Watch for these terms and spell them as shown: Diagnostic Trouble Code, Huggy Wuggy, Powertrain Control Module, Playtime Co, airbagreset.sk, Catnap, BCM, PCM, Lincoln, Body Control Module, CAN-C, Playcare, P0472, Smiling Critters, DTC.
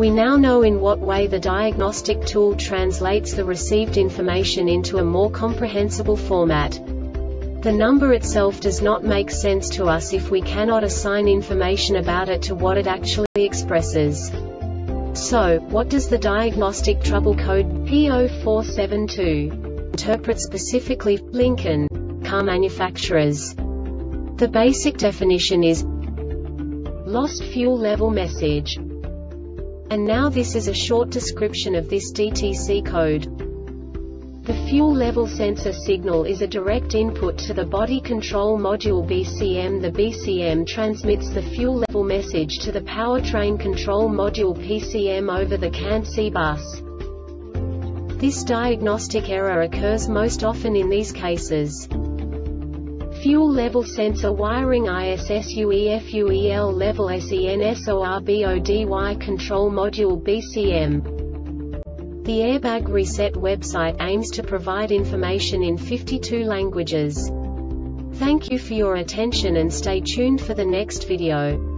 We now know in what way the diagnostic tool translates the received information into a more comprehensible format. The number itself does not make sense to us if we cannot assign information about it to what it actually expresses. So, what does the diagnostic trouble code P0472 interpret specifically, Lincoln, car manufacturers? The basic definition is lost fuel level message. And now this is a short description of this DTC code. The fuel level sensor signal is a direct input to the body control module BCM. The BCM transmits the fuel level message to the powertrain control module PCM over the CAN-C bus. This diagnostic error occurs most often in these cases. Fuel level sensor wiring ISSUEFUEL level SENSORBODY control module BCM. The Airbag Reset website aims to provide information in 52 languages. Thank you for your attention and stay tuned for the next video.